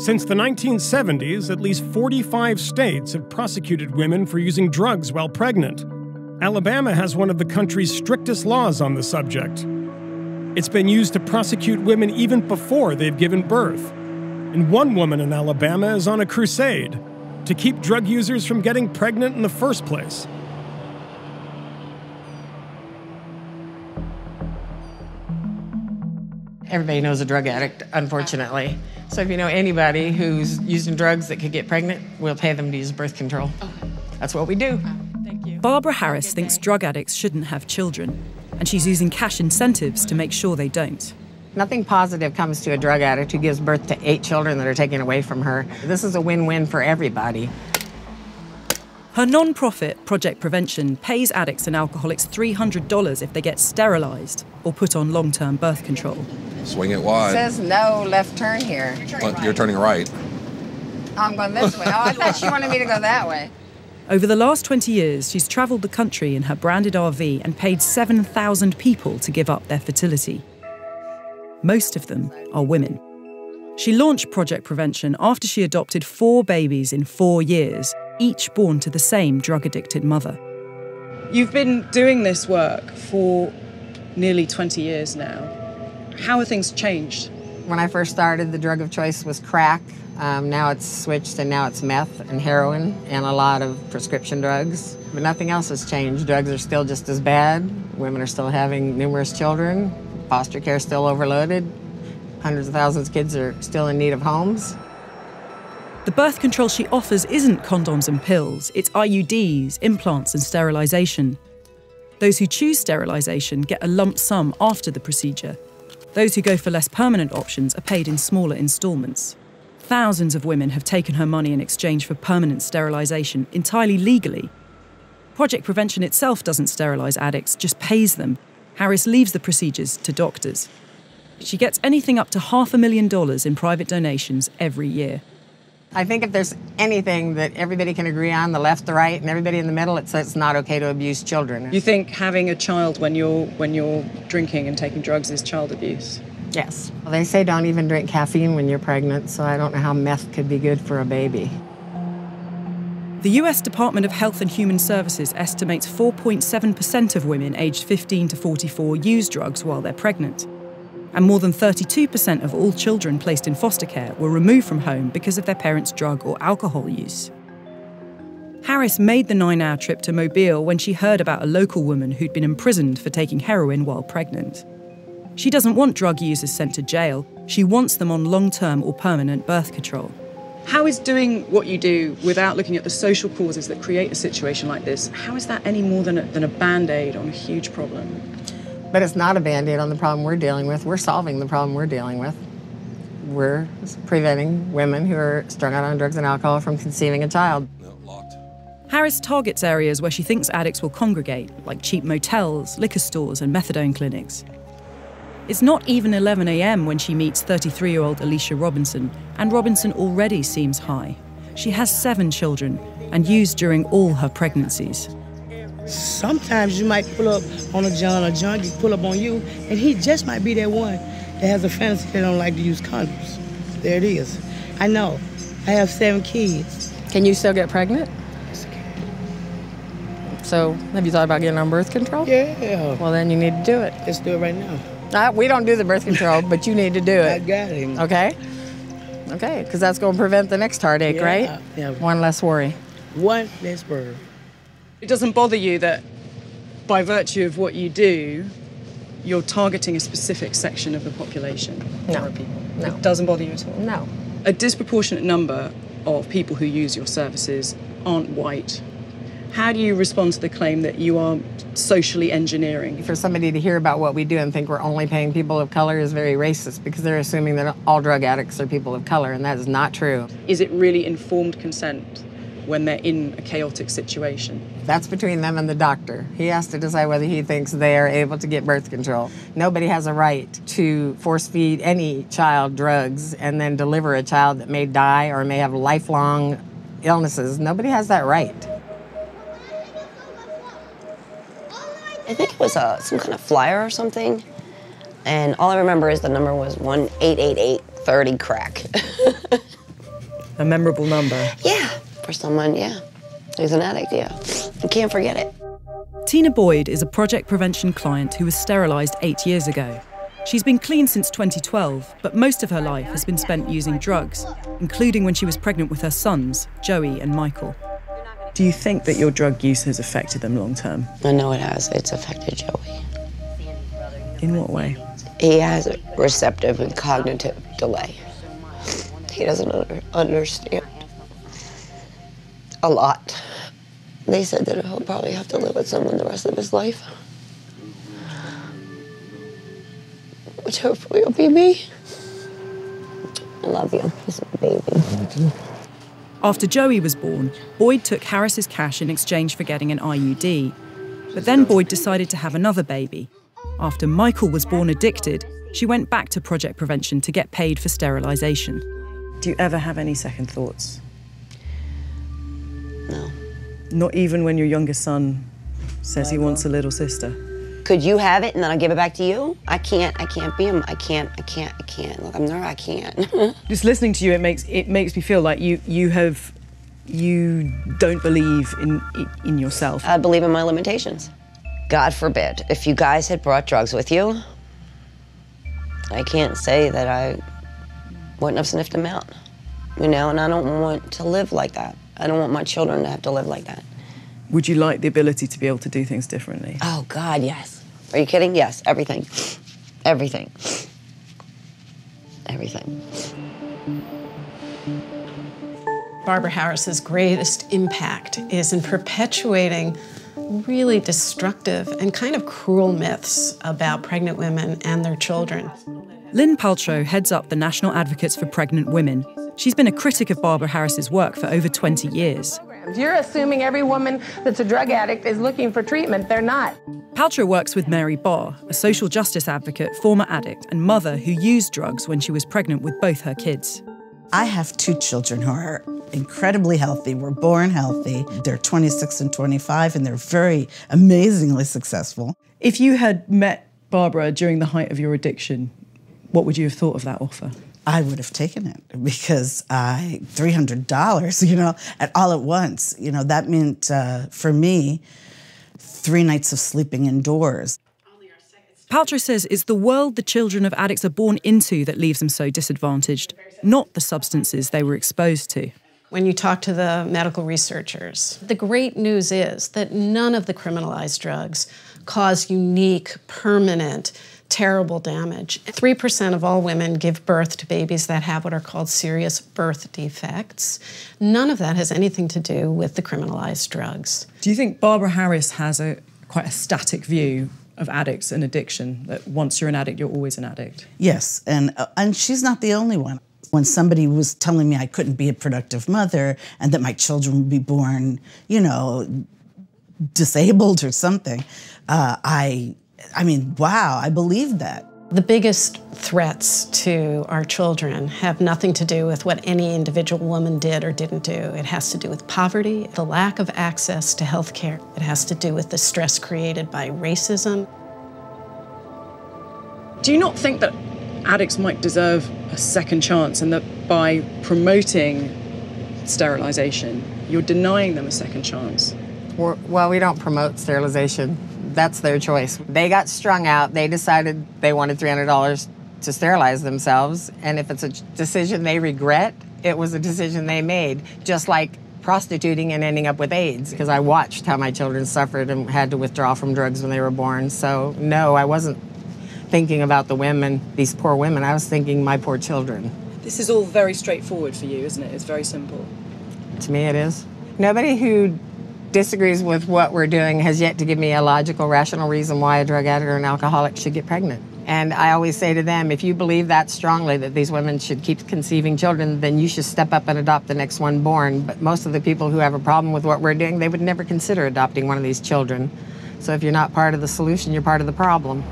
Since the 1970s, at least 45 states have prosecuted women for using drugs while pregnant. Alabama has one of the country's strictest laws on the subject. It's been used to prosecute women even before they've given birth. And one woman in Alabama is on a crusade to keep drug users from getting pregnant in the first place. Everybody knows a drug addict, unfortunately. So if you know anybody who's using drugs that could get pregnant, we'll pay them to use birth control. Okay. That's what we do. Thank you. Barbara Harris thinks drug addicts shouldn't have children, and she's using cash incentives to make sure they don't. Nothing positive comes to a drug addict who gives birth to 8 children that are taken away from her. This is a win-win for everybody. Her non-profit, Project Prevention, pays addicts and alcoholics $300 if they get sterilised or put on long-term birth control. Swing it wide. It says no left turn here. You're turning right. Oh, I'm going this way. Oh, I thought she wanted me to go that way. Over the last 20 years, she's travelled the country in her branded RV and paid 7,000 people to give up their fertility. Most of them are women. She launched Project Prevention after she adopted 4 babies in 4 years, each born to the same drug-addicted mother. You've been doing this work for nearly 20 years now. How have things changed? When I first started, the drug of choice was crack. Now it's switched, and now it's meth and heroin and a lot of prescription drugs. But nothing else has changed. Drugs are still just as bad. Women are still having numerous children. Foster care is still overloaded. Hundreds of thousands of kids are still in need of homes. The birth control she offers isn't condoms and pills. It's IUDs, implants and sterilisation. Those who choose sterilisation get a lump sum after the procedure. Those who go for less permanent options are paid in smaller instalments. Thousands of women have taken her money in exchange for permanent sterilisation, entirely legally. Project Prevention itself doesn't sterilise addicts, just pays them. Harris leaves the procedures to doctors. She gets anything up to $500,000 in private donations every year. I think if there's anything that everybody can agree on, the left, the right, and everybody in the middle, it says it's not okay to abuse children. You think having a child when you're drinking and taking drugs is child abuse? Yes. Well, they say don't even drink caffeine when you're pregnant, so I don't know how meth could be good for a baby. The US Department of Health and Human Services estimates 4.7% of women aged 15 to 44 use drugs while they're pregnant. And more than 32% of all children placed in foster care were removed from home because of their parents' drug or alcohol use. Harris made the 9-hour trip to Mobile when she heard about a local woman who'd been imprisoned for taking heroin while pregnant. She doesn't want drug users sent to jail. She wants them on long-term or permanent birth control. How is doing what you do without looking at the social causes that create a situation like this, how is that any more than a Band-Aid on a huge problem? But it's not a Band-Aid on the problem we're dealing with. We're solving the problem we're dealing with. We're preventing women who are strung out on drugs and alcohol from conceiving a child. Harris targets areas where she thinks addicts will congregate, like cheap motels, liquor stores and methadone clinics. It's not even 11 a.m. when she meets 33-year-old Alicia Robinson, and Robinson already seems high. She has 7 children and used during all her pregnancies. Sometimes you might pull up on a John, or John can pull up on you, and he just might be that one that has a fantasy they don't like to use condoms. There it is. I know. I have 7 kids. Can you still get pregnant? Yes, I can. So, have you thought about getting on birth control? Yeah. Well, then you need to do it. Let's do it right now. We don't do the birth control, but you need to do it. I got him. Okay? Okay, because that's going to prevent the next heartache, right? Yeah. One less worry. One less worry. It doesn't bother you that by virtue of what you do, you're targeting a specific section of the population? No. Or people. No. It doesn't bother you at all? No. A disproportionate number of people who use your services aren't white. How do you respond to the claim that you are socially engineering? For somebody to hear about what we do and think we're only paying people of color is very racist, because they're assuming that all drug addicts are people of color, and that is not true. Is it really informed consent when they're in a chaotic situation? That's between them and the doctor. He has to decide whether he thinks they are able to get birth control. Nobody has a right to force feed any child drugs and then deliver a child that may die or may have lifelong illnesses. Nobody has that right. I think it was some kind of flyer or something, and all I remember is the number was 1-888 30 crack. A memorable number. Yeah, for someone, yeah, who's an addict, yeah. You can't forget it. Tina Boyd is a Project Prevention client who was sterilised 8 years ago. She's been clean since 2012, but most of her life has been spent using drugs, including when she was pregnant with her sons, Joey and Michael. Do you think that your drug use has affected them long term? I know it has. It's affected Joey. In what way? He has a receptive and cognitive delay. He doesn't understand a lot. They said that he'll probably have to live with someone the rest of his life, which hopefully will be me. I love you. He's a baby. After Joey was born, Boyd took Harris's cash in exchange for getting an IUD. But then Boyd decided to have another baby. After Michael was born addicted, she went back to Project Prevention to get paid for sterilisation. Do you ever have any second thoughts? No. Not even when your younger son says he wants a little sister? Could you have it and then I'll give it back to you? I can't be him. I can't. Look, I'm there, I can't. Just listening to you, it makes me feel like you don't believe in yourself. I believe in my limitations. God forbid, if you guys had brought drugs with you, I can't say that I wouldn't have sniffed them out, you know, and I don't want to live like that. I don't want my children to have to live like that. Would you like the ability to be able to do things differently? Oh, God, yes. Are you kidding? Yes, everything. Everything. Everything. Barbara Harris's greatest impact is in perpetuating really destructive and kind of cruel myths about pregnant women and their children. Lynn Paltrow heads up the National Advocates for Pregnant Women. She's been a critic of Barbara Harris's work for over 20 years. You're assuming every woman that's a drug addict is looking for treatment. They're not. Paltrow works with Mary Barr, a social justice advocate, former addict and mother who used drugs when she was pregnant with both her kids. I have two children who are incredibly healthy, were born healthy. They're 26 and 25 and they're very amazingly successful. If you had met Barbara during the height of your addiction, what would you have thought of that offer? I would have taken it because $300, you know, at all at once. You know, that meant, for me, 3 nights of sleeping indoors. Paltrow says it's the world the children of addicts are born into that leaves them so disadvantaged, not the substances they were exposed to. When you talk to the medical researchers, the great news is that none of the criminalized drugs cause unique, permanent, terrible damage. 3% of all women give birth to babies that have what are called serious birth defects. None of that has anything to do with the criminalized drugs. Do you think Barbara Harris has quite a static view of addicts and addiction, that once you're an addict, you're always an addict? Yes, and she's not the only one. When somebody was telling me I couldn't be a productive mother and that my children would be born, you know, disabled or something, I mean, wow, I believe that. The biggest threats to our children have nothing to do with what any individual woman did or didn't do. It has to do with poverty, the lack of access to health care. It has to do with the stress created by racism. Do you not think that addicts might deserve a second chance and that by promoting sterilization, you're denying them a second chance? Well, we don't promote sterilization. That's their choice. They got strung out. They decided they wanted $300 to sterilize themselves. And if it's a decision they regret, it was a decision they made, just like prostituting and ending up with AIDS, because I watched how my children suffered and had to withdraw from drugs when they were born. So no, I wasn't thinking about the women, these poor women. I was thinking my poor children. This is all very straightforward for you, isn't it? It's very simple. To me, it is. Nobody who disagrees with what we're doing has yet to give me a logical, rational reason why a drug addict or an alcoholic should get pregnant. And I always say to them, if you believe that strongly that these women should keep conceiving children, then you should step up and adopt the next one born. But most of the people who have a problem with what we're doing, they would never consider adopting one of these children. So if you're not part of the solution, you're part of the problem.